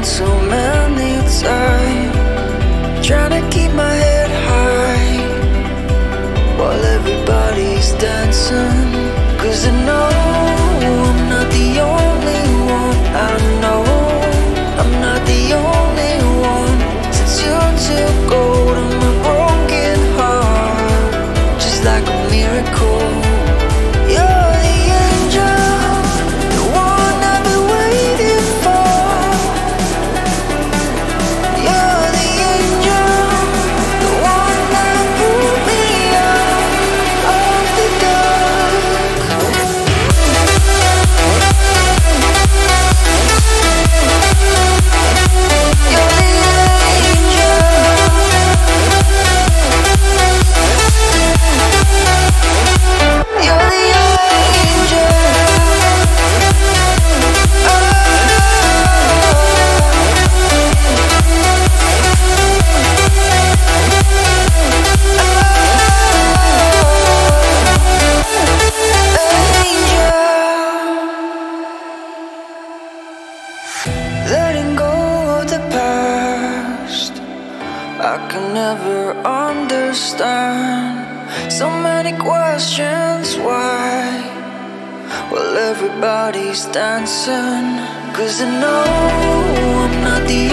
down so many times, trying to keep my head high while everybody's dancing. 'Cause I know I'm not the only one. I know I'm not the only one. Since you took hold of my broken heart, just like a miracle. So many questions, why? Well, everybody's dancing. 'Cause I know I'm not the